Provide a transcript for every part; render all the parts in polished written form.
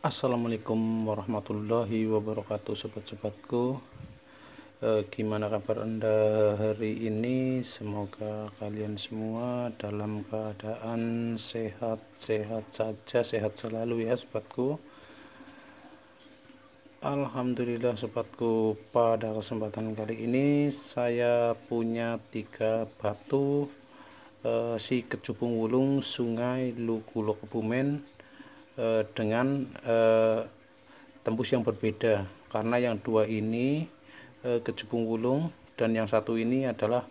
Assalamualaikum warahmatullahi wabarakatuh, sobat-sobatku. Gimana kabar Anda hari ini? Semoga kalian semua dalam keadaan sehat-sehat saja, sehat selalu ya sobatku. Alhamdulillah sobatku, pada kesempatan kali ini saya punya 3 batu si kecubung wulung Sungai Lukulo Kebumen dengan tembus yang berbeda, karena yang 2 ini kecubung wulung dan yang 1 ini adalah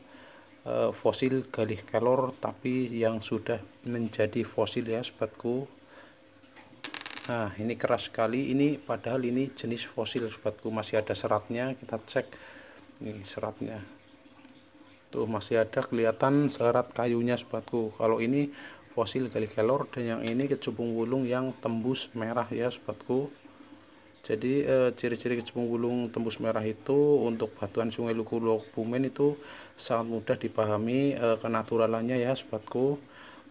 fosil galih kelor, tapi yang sudah menjadi fosil ya sobatku. Nah, ini keras sekali, ini padahal ini jenis fosil sobatku, masih ada seratnya. Kita cek nih seratnya tuh, masih ada kelihatan serat kayunya sobatku. Kalau ini fosil galih kelor dan yang ini kecubung wulung yang tembus merah ya sobatku. Jadi ciri-ciri kecubung wulung tembus merah itu untuk batuan Sungai Lukulo Kebumen itu sangat mudah dipahami kenaturalannya ya sobatku.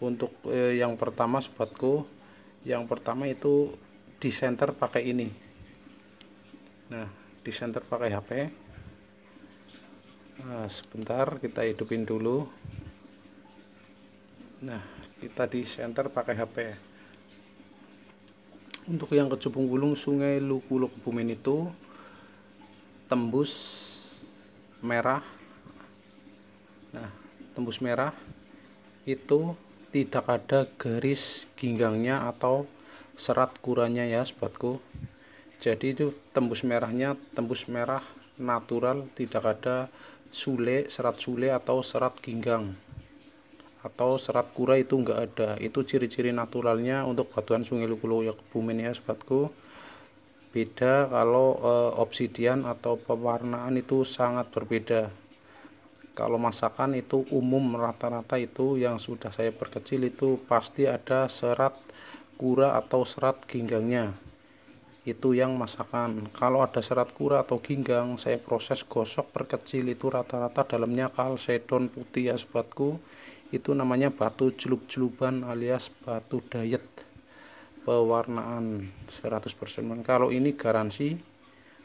Untuk yang pertama sobatku, yang pertama itu disenter pakai ini. Nah, disenter pakai HP. Nah, sebentar kita hidupin dulu. Nah, kita di center pakai HP. Untuk yang kecubung wulung Sungai Lukulo Kebumen itu tembus merah. Nah, tembus merah itu tidak ada garis ginggangnya atau serat kuranya ya sobatku. Jadi itu tembus merahnya tembus merah natural, tidak ada sule, serat sule atau serat ginggang atau serat kura, itu enggak ada. Itu ciri-ciri naturalnya untuk batuan Sungai Lukulo Kebumen ya sobatku. Beda kalau obsidian atau pewarnaan itu sangat berbeda. Kalau masakan itu umum rata-rata itu yang sudah saya perkecil itu pasti ada serat kura atau serat ginggangnya. Itu yang masakan. Kalau ada serat kura atau ginggang, saya proses gosok perkecil, itu rata-rata dalamnya calsedon putih ya sobatku. Itu namanya batu jelub-jeluban alias batu diet, pewarnaan 100%. Kalau ini garansi,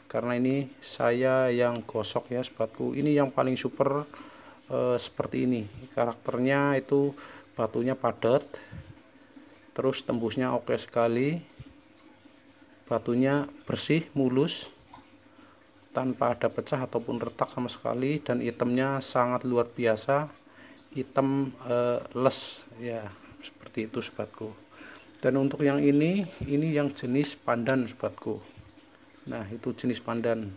karena ini saya yang gosok ya sobatku. Ini yang paling super seperti ini karakternya, itu batunya padat, terus tembusnya oke sekali, batunya bersih mulus tanpa ada pecah ataupun retak sama sekali, dan itemnya sangat luar biasa, hitam les ya, seperti itu sobatku. Dan untuk yang ini yang jenis pandan sobatku. Nah, itu jenis pandan.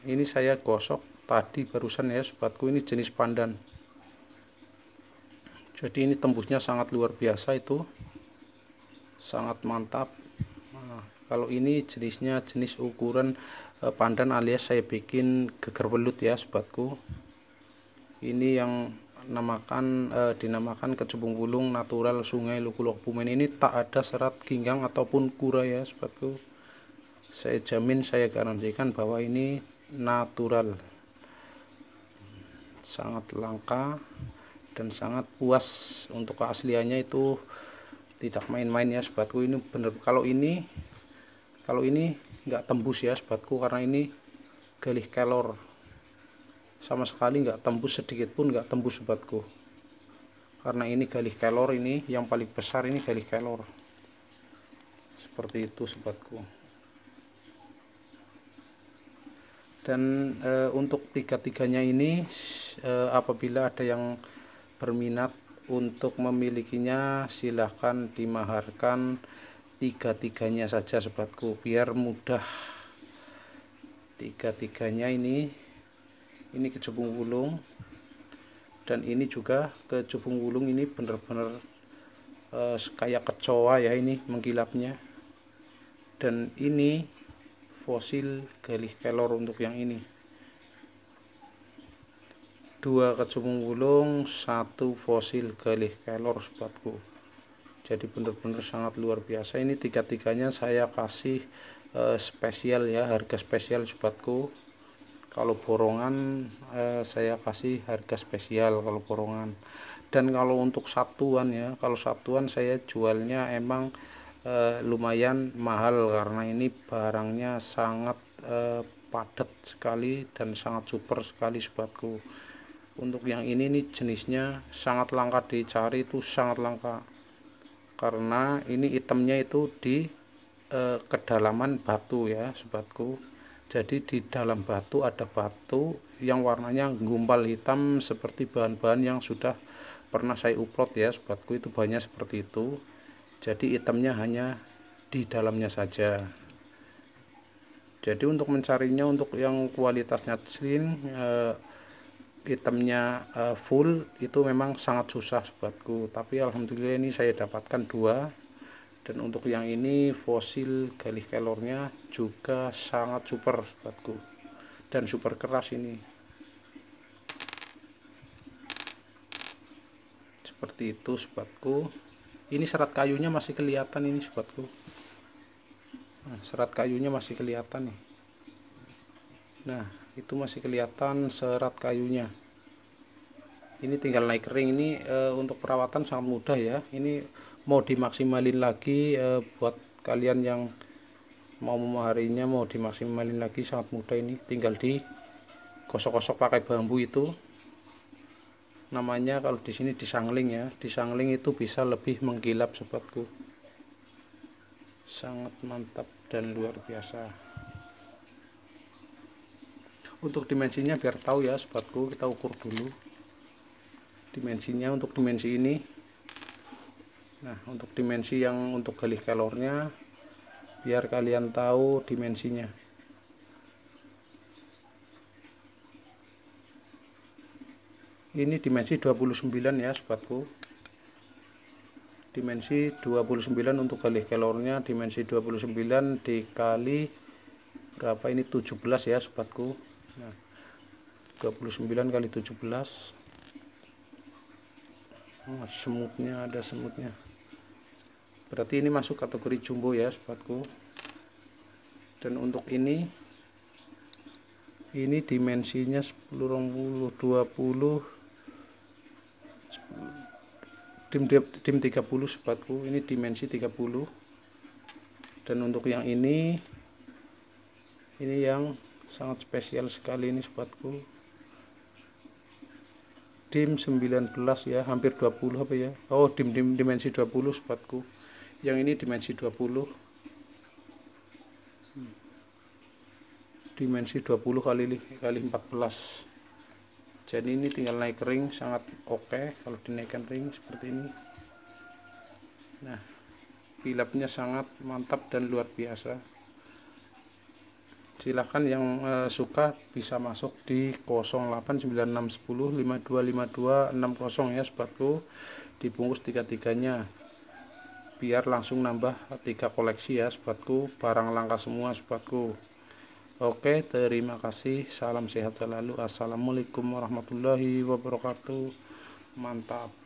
Ini saya gosok tadi barusan ya sobatku, ini jenis pandan. Jadi ini tembusnya sangat luar biasa, itu sangat mantap. Nah, kalau ini jenisnya jenis ukuran pandan alias saya bikin geger belut ya sobatku. Ini yang dinamakan kecubung wulung natural Sungai Lukulo Kebumen. Ini tak ada serat ginggang ataupun kura ya sobatku. Saya jamin, saya garansikan bahwa ini natural, sangat langka dan sangat puas. Untuk keasliannya itu tidak main-main ya sobatku. Ini bener, kalau ini nggak tembus ya sobatku, karena ini galih kelor, sama sekali nggak tembus, sedikit pun nggak tembus sobatku, karena ini galih kelor. Ini yang paling besar, ini galih kelor, seperti itu sobatku. Dan untuk tiga-tiganya ini apabila ada yang berminat untuk memilikinya, silahkan dimaharkan tiga-tiganya saja sobatku, biar mudah. Tiga-tiganya ini kecubung wulung, dan ini juga kecubung wulung. Ini bener-bener kayak kecoa ya, ini mengkilapnya. Dan ini fosil galih kelor. Untuk yang ini 2 kecubung wulung, 1 fosil galih kelor sobatku. Jadi benar-benar sangat luar biasa. Ini tiga-tiganya saya kasih spesial ya, harga spesial sobatku. Kalau borongan saya kasih harga spesial kalau borongan. Dan kalau untuk satuan ya, kalau satuan saya jualnya emang lumayan mahal karena ini barangnya sangat padat sekali dan sangat super sekali sobatku. Untuk yang ini nih jenisnya sangat langka, dicari itu sangat langka karena ini itemnya itu di kedalaman batu ya sobatku. Jadi di dalam batu ada batu yang warnanya gumpal hitam seperti bahan-bahan yang sudah pernah saya upload ya sobatku, itu banyak seperti itu. Jadi itemnya hanya di dalamnya saja. Jadi untuk mencarinya, untuk yang kualitasnya clean, itemnya full, itu memang sangat susah sobatku. Tapi alhamdulillah ini saya dapatkan dua. Dan untuk yang ini fosil galih kelornya juga sangat super sobatku, dan super keras ini seperti itu sobatku. Ini serat kayunya masih kelihatan ini sobatku, nah, serat kayunya masih kelihatan nih. Nah itu masih kelihatan serat kayunya, ini tinggal naik ring. Ini untuk perawatan sangat mudah ya, ini mau dimaksimalin lagi, buat kalian yang mau memaharinya, mau dimaksimalin lagi sangat mudah. Ini tinggal di gosok-gosok pakai bambu, itu namanya kalau di sini disangling ya. Disangling itu bisa lebih mengkilap sobatku, sangat mantap dan luar biasa. Untuk dimensinya biar tahu ya sobatku, kita ukur dulu dimensinya. Untuk dimensi ini, nah untuk dimensi yang untuk galih kelornya biar kalian tahu dimensinya. Ini dimensi 29 ya sobatku, dimensi 29 untuk galih kelornya. Dimensi 29 dikali berapa ini, 17 ya sobatku. Nah, 29 kali 17. Oh, semutnya, ada semutnya. Berarti ini masuk kategori jumbo ya sobatku. Dan untuk ini dimensinya 10, 20, 30 sobatku. Ini dimensi 30. Dan untuk yang ini yang sangat spesial sekali ini sobatku, dim 19 ya, hampir 20 apa ya. Oh dim dimensi 20 sobatku. Yang ini dimensi 20, dimensi 20 kali 14. Jadi ini tinggal naik ring, sangat oke kalau dinaikkan ring seperti ini. Nah kilapnya sangat mantap dan luar biasa. Silahkan yang suka bisa masuk di 089610525260 ya sobatku. Dibungkus 3-3-nya biar langsung nambah 3 koleksi ya sobatku, barang langka semua sobatku. Oke, terima kasih, salam sehat selalu, assalamualaikum warahmatullahi wabarakatuh. Mantap.